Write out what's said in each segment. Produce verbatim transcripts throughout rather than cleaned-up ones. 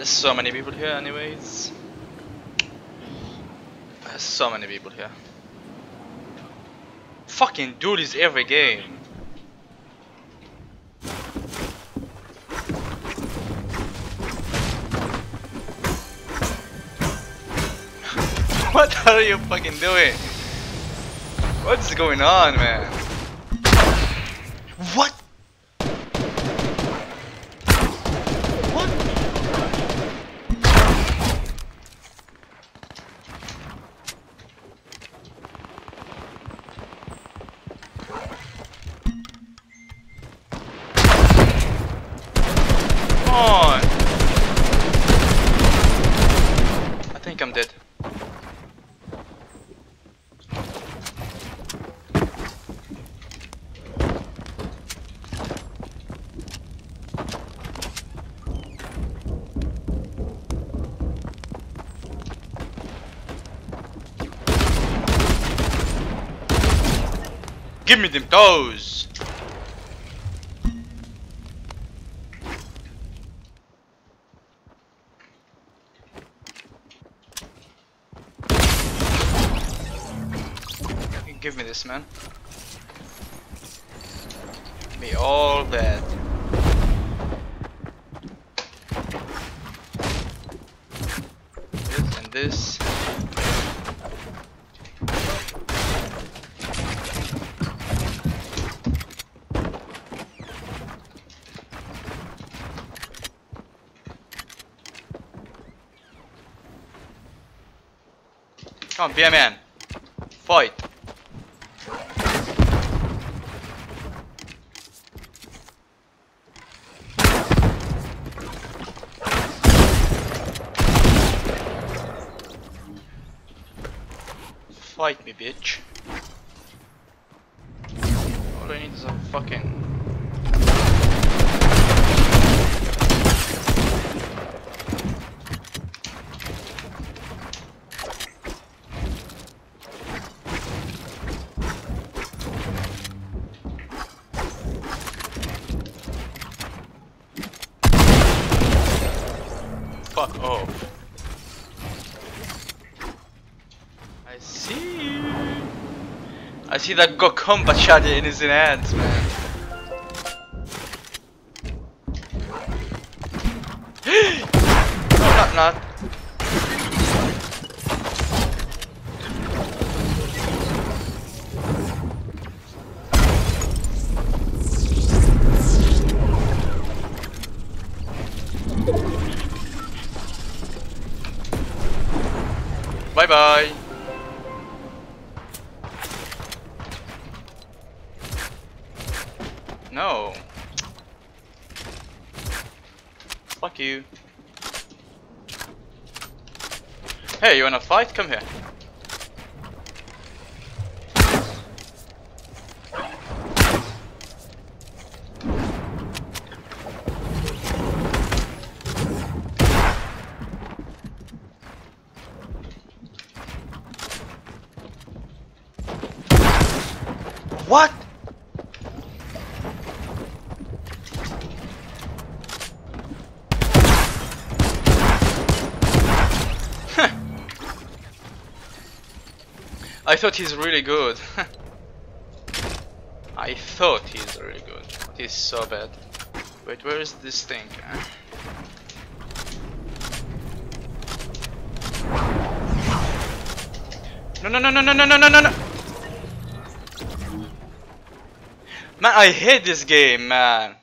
There's so many people here anyways. There's so many people here. Fucking do this every game. What are you fucking doing? What's going on, man? What? Give me them toes! Give me this, man. Give me all that. This and this. Come on, be a man. Fight. Fight me, bitch. All I need is a fucking... Fuck off. I see. I see that got combat shadow in his hands, man. No, not, not. Bye bye. No. Fuck you. Hey, you wanna fight? Come here. What? I thought he's really good. I thought he's really good. But he's so bad. Wait, where is this thing? Huh? No, no, no, no, no, no, no, no, no. Man, I hate this game, man.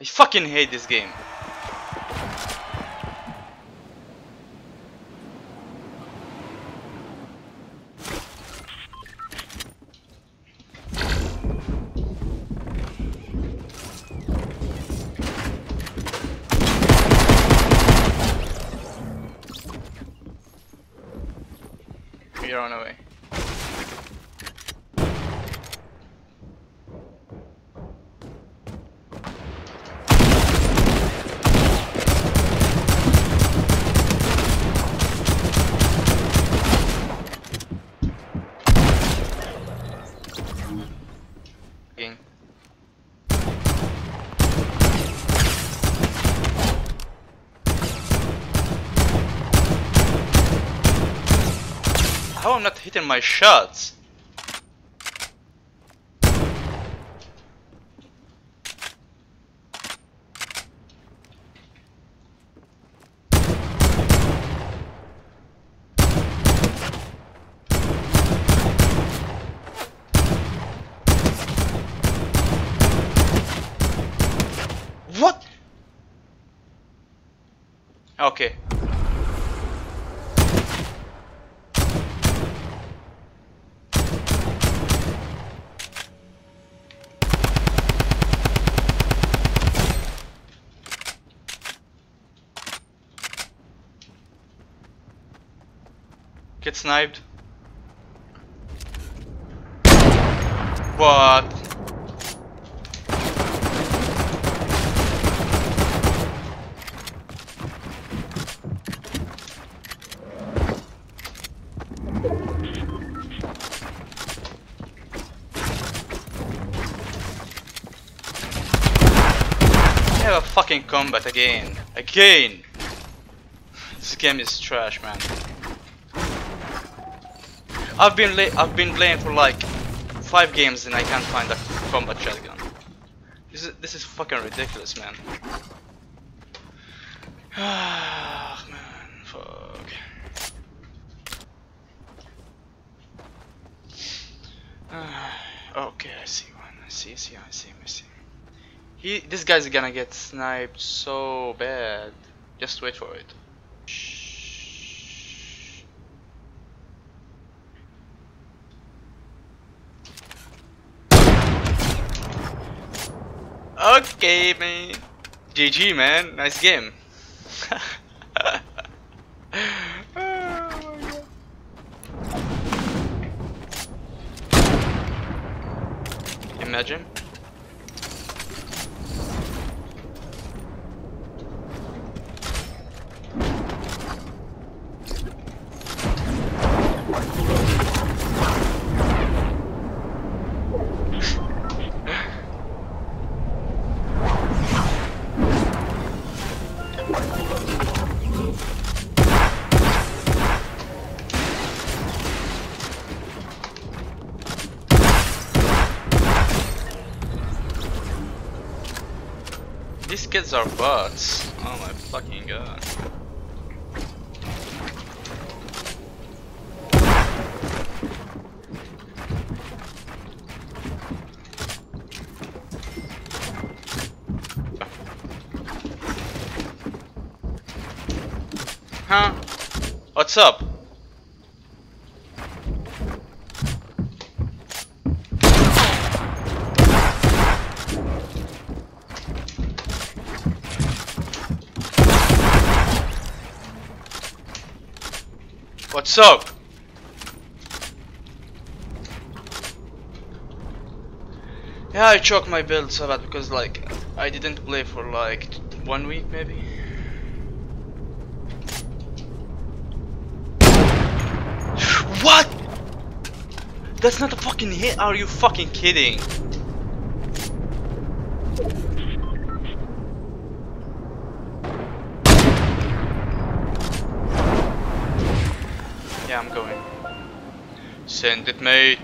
I fucking hate this game. We are on our way. I'm not hitting my shots? What? Okay. Get sniped. What? I have a fucking combat again. Again! This game is trash, man. I've been I've been playing for like five games and I can't find a combat shotgun. This is this is fucking ridiculous, man. Ah, man, fuck. Ah, okay, I see one. I see, I see, I see, I see. He, this guy's gonna get sniped so bad. Just wait for it. Okay, man. G G, man. Nice game. Oh my God. Imagine. These kids are bots. Oh my fucking God. Huh? What's up? What's up? Yeah, I choked my build so bad because like I didn't play for like one week maybe. What? That's not a fucking hit? Are you fucking kidding? Yeah, I'm going. Send it, mate.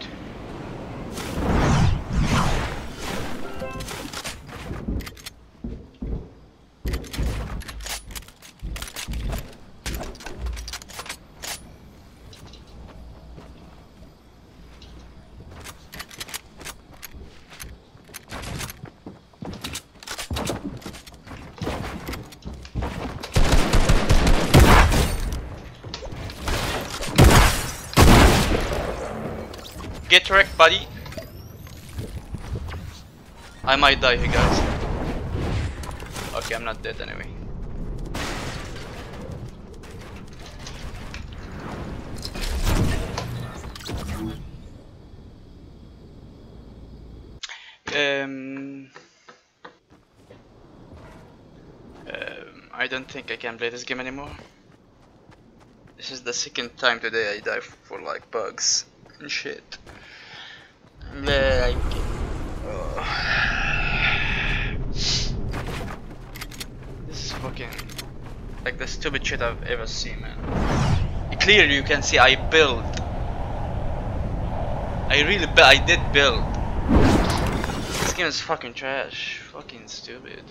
Get wrecked, buddy. I might die here, guys. Okay, I'm not dead anyway. Um, um I don't think I can play this game anymore. This is the second time today I die for like bugs and shit. Like, oh. This is fucking like the stupid shit I've ever seen, man. Clearly you can see I built I really bet I did build. This game is fucking trash. Fucking stupid.